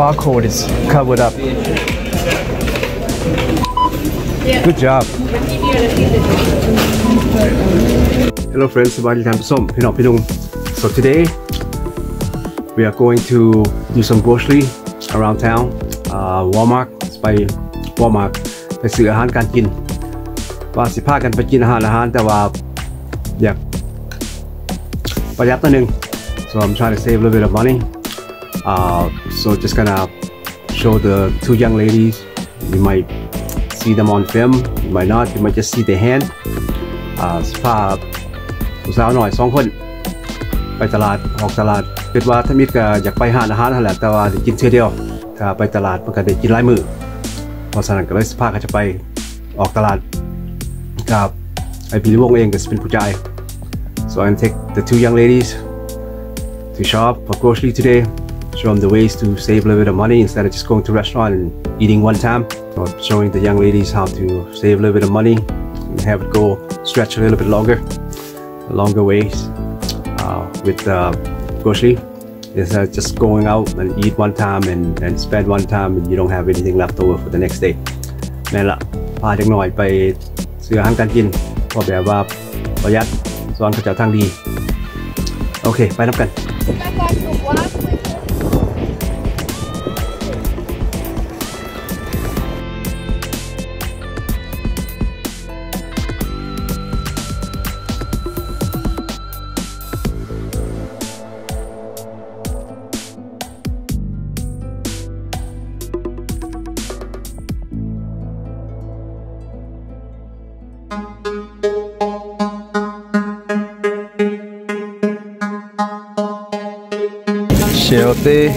barcode is covered up. Good job. Hello friends, so today we are going to do some grocery around town. Walmart, it's by Walmart. ไปซื้ออาหารการกินว่าสิพากันไปกินอาหารแต่ว่าอยากประหยัดตัวนึง so I'm trying to save a little bit of money. So just gonna show the two young ladies. You might see them on film. You might not. You might just see their hand. พาสาวหน่อยสองคนไปตลาดออกตลาดคิดว่าถ้ามิดก็อยากไปหาอาหารนั่นแหละแต่ว่าจะกินเท่าเดียวถ้าไปตลาดมันก็ได้กินหลายมื้อเพราะฉะนั้นก็เลยพาเขาจะไปออกตลาดกับไอพี่วงเองก็เป็นผู้ชาย so I'm take the two young ladies to shop for grocery today, show them the ways to save a little bit of money instead of just going to restaurant and eating one time. So showing the young ladies how to save a little bit of money and have it go stretch a little bit longer ways with grocery instead of just going out and eat one time and spend one time and you don't have anything left over for the next day. นั่นละพาเด็กหน่อยไปซื้ออาหารการกินพอแบบว่าประหยัดซ้อนกระเจ้าทางดีโอเคไปนับกันTê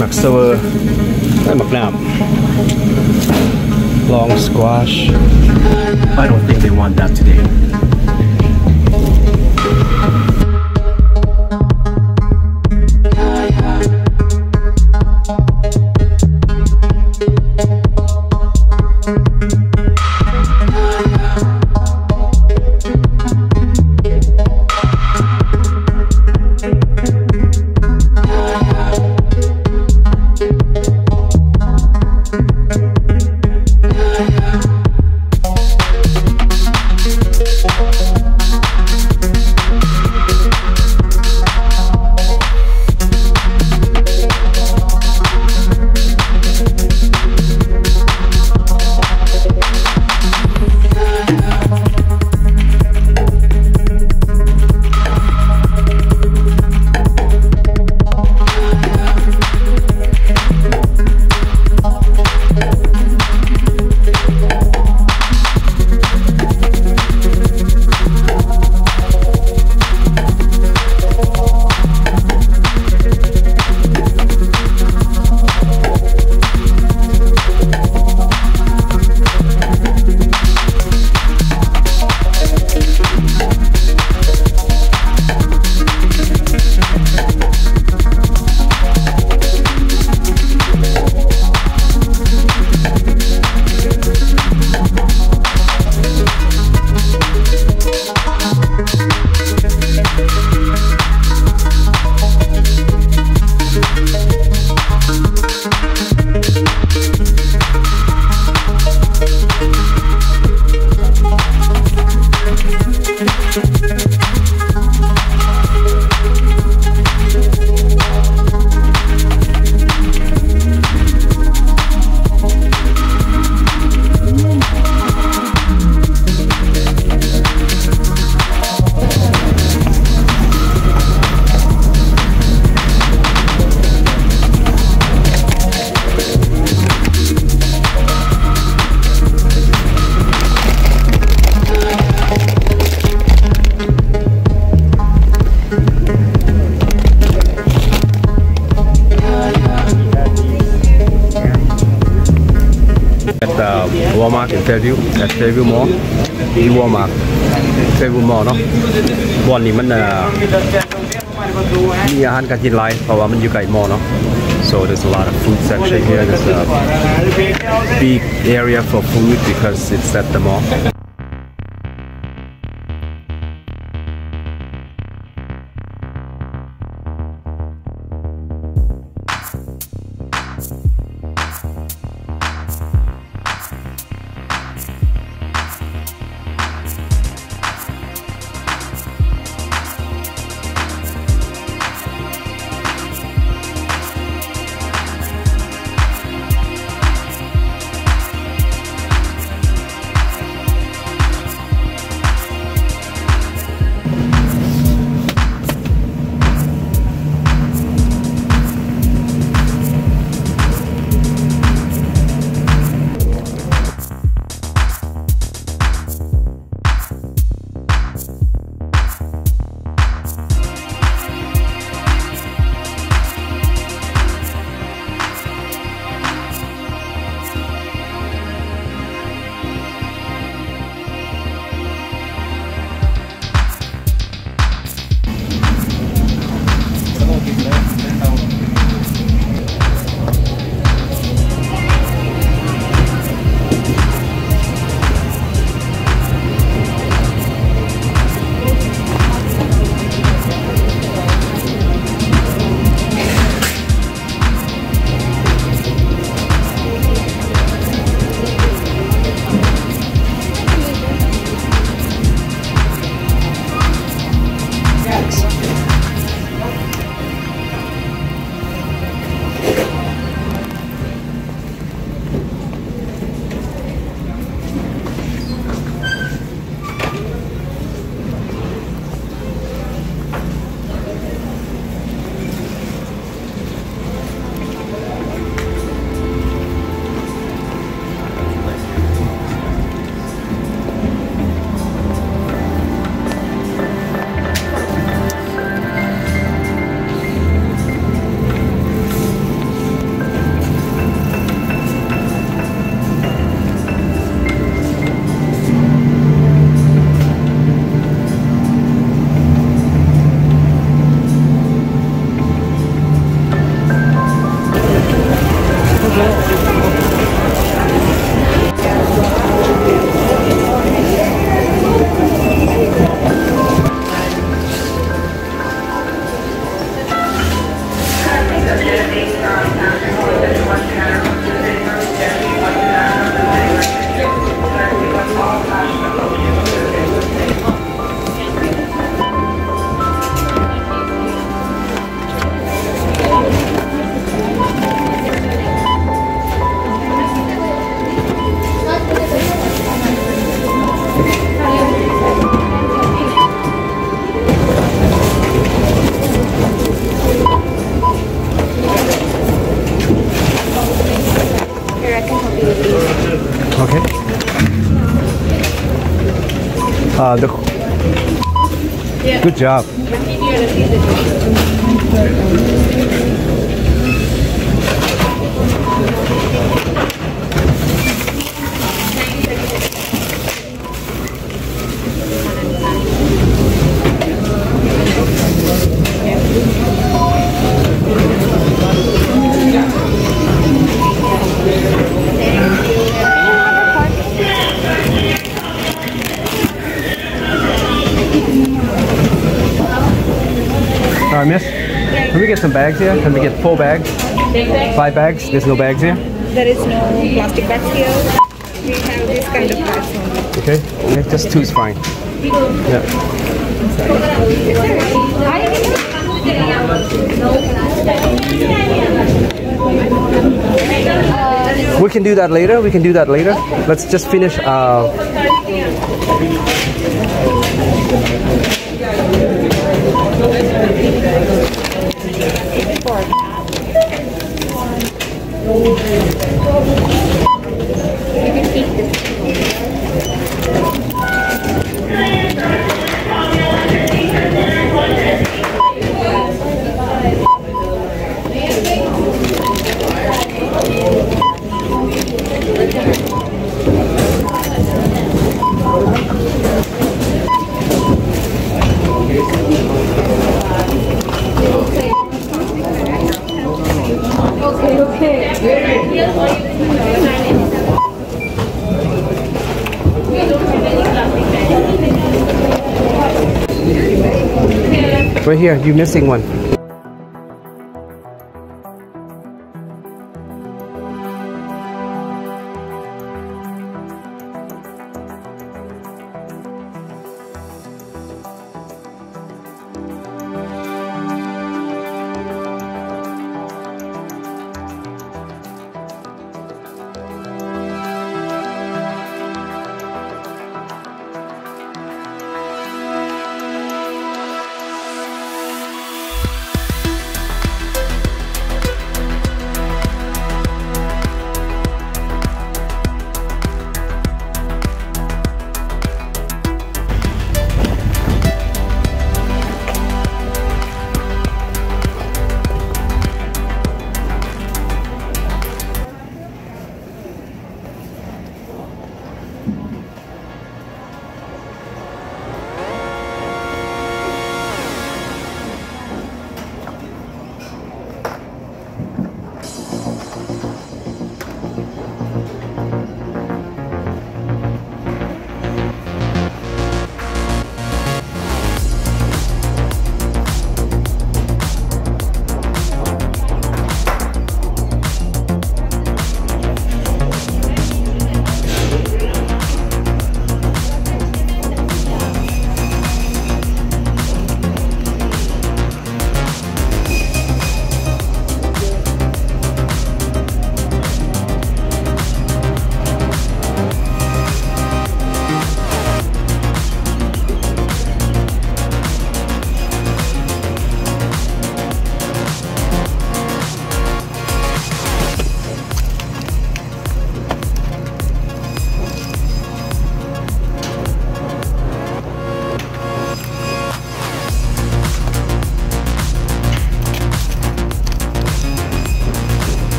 mặc sour mặc nạm long squash. I don't think they want that today. Walmart in Fairview, at Fairview Mall. The Walmart, Fairview Mall เนาะบอลนี่มันมีอาหารการกินหลายเพราะว่ามันอยู่ใกล้มอลเนาะ so there's a lot of food section here. There's a big area for food because it's at the mall. Okay. Good job. Alright, miss, can we get some bags here? Can we get 4 bags? 5 bags? There's no bags here? There is no plastic bags here. We have this kind of bags only. Okay, yeah, just 2 is fine. Yeah. We can do that later, Let's just finish our... Right here, you're missing one.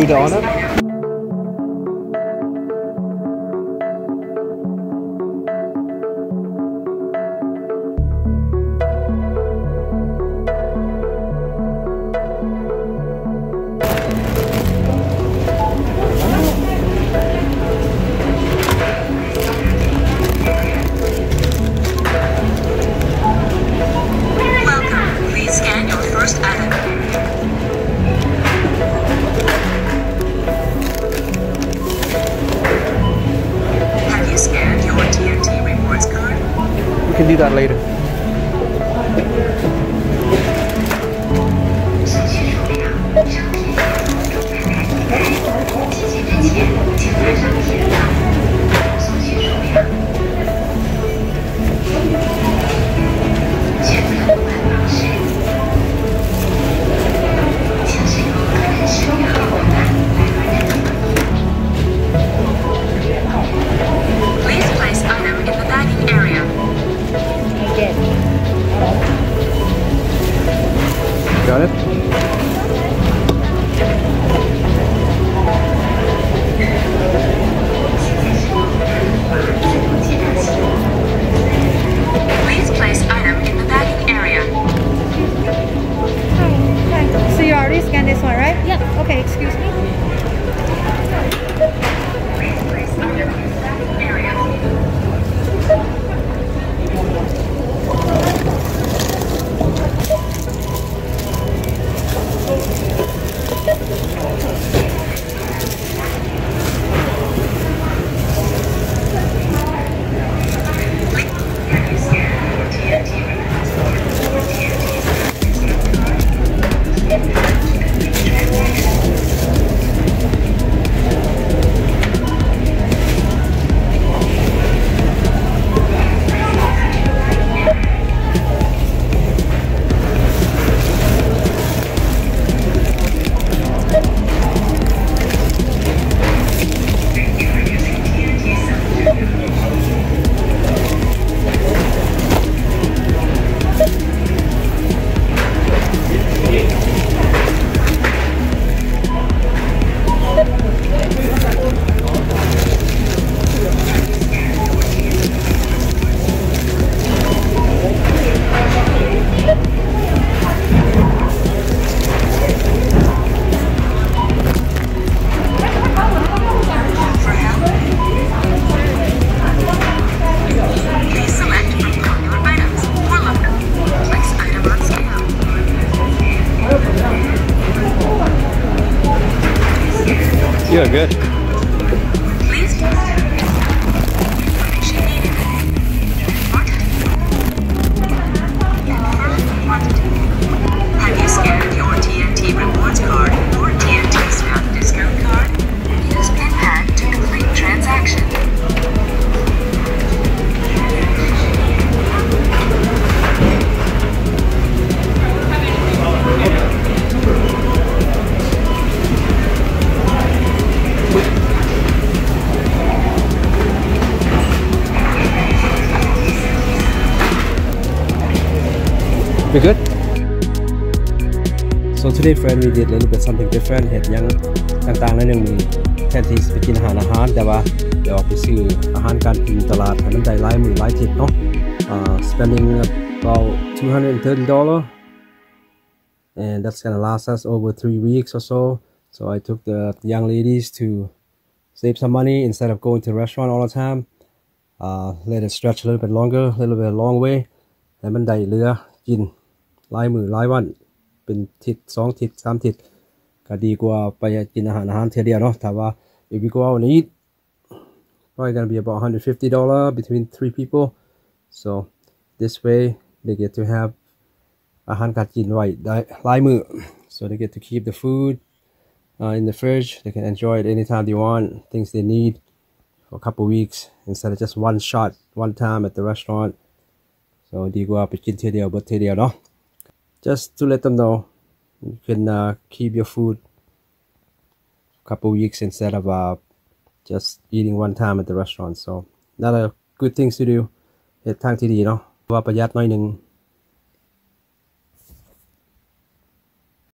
do the honor. We can do that later. Got it? Please place item in the bagging area. Hi. So you already scanned this one, right? Yep. Okay, excuse me. Please place item in the bagging area. Yeah, good. Please use information needed. Confirm quantity. Have you scanned your TNT rewards card or TNT Snap discount card? Use pin pad to complete transaction. We good? So today friend, we did a little bit something different. เห็นยังต่างๆนั้นยังมีแทนที่จะกินอาหารแต่ว่าเดี๋ยวออกไปซื้ออาหารการกินตลาดน้ำใจหลายมือหลายทิศเนาะ spending about $230 and that's gonna last us over 3 weeks or so. So I took the young ladies to save some money instead of going to the restaurant all the time. Let it stretch a little bit longer, a little bit long way. แล้วมันได้เหลือกินหลายมื้อหลายวันเป็นทิศ2ทิศ3ทิศก็ดีกว่าไปกินอาหารเที่ยวเดียวเนาะแต่ว่า if we go out and eat probably gonna be about $150 between 3 people. So this way they get to have อาหารการกินไว้ได้หลายมื้อ so they get to keep the food in the fridge. They can enjoy it anytime they want, things they need for a couple weeks instead of just one shot one time at the restaurant. So ดีกว่าไปกินทีเดียวเนาะ just to let them know you can keep your food a couple weeks instead of just eating one time at the restaurant. So not a good things to do. ทางที่ดีเนาะว่าประหยัดหน่อยนึง